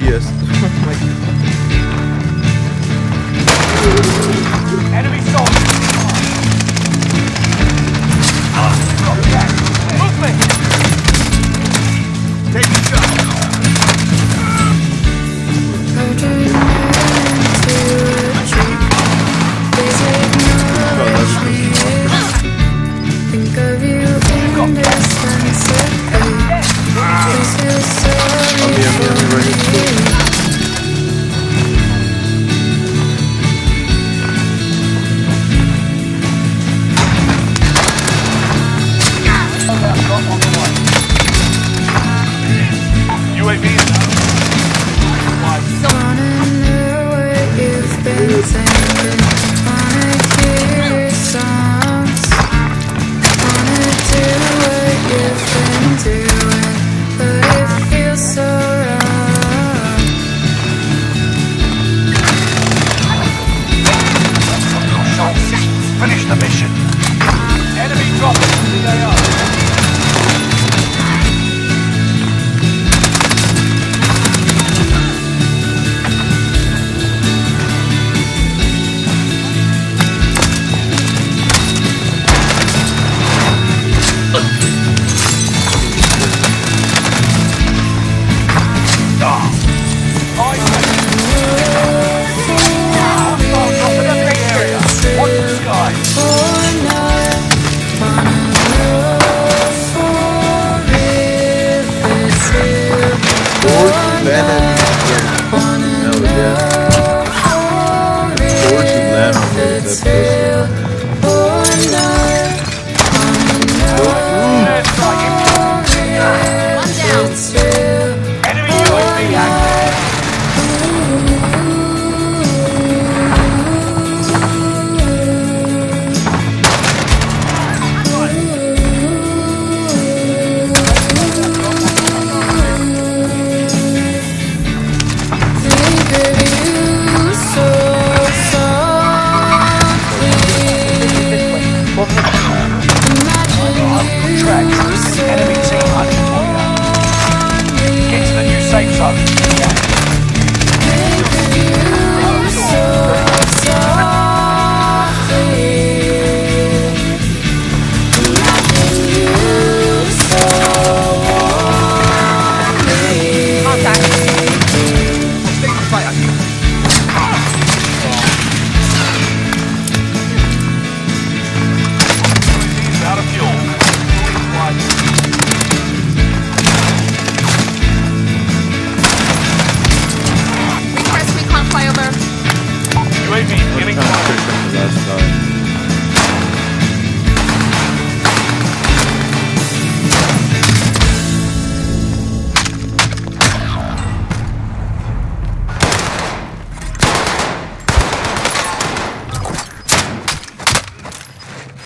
Yes. Enemy soldier! Movement! Take a shot! Last time.